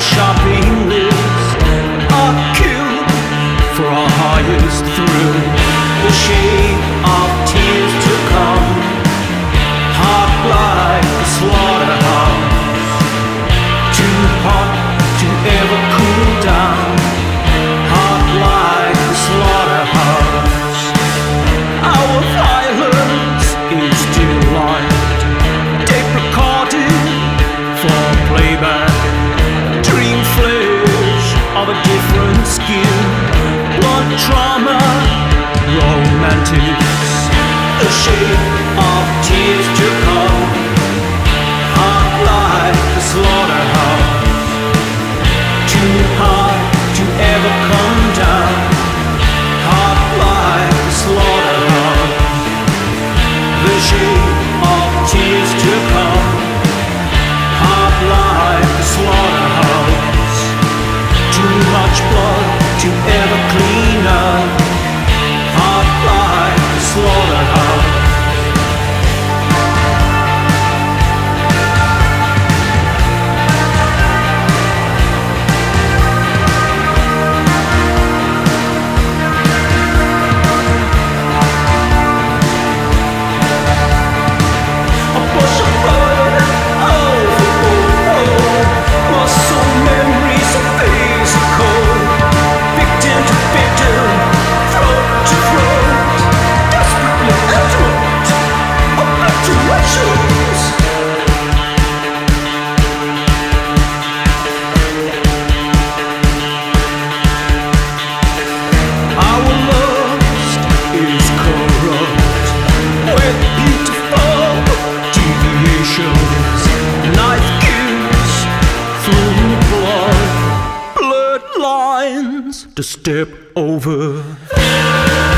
a shopping list, a queue for our highest thrill, the shape of tears to come, hot like a slaughterhouse, too hot to ever cool down, hot like a slaughterhouse. Our violence is delight, deprecated for playback. Skin, blood trauma, romantics, the shape of tears to come, hot like a slaughterhouse, too hot to ever come down, hot like a slaughterhouse, the shape of tears to come, hot like a slaughterhouse, too much blood to ever clean up, hot like a slaughterhouse. A bush of blood, oh, oh, oh, muscle memories of days of cold. To step over.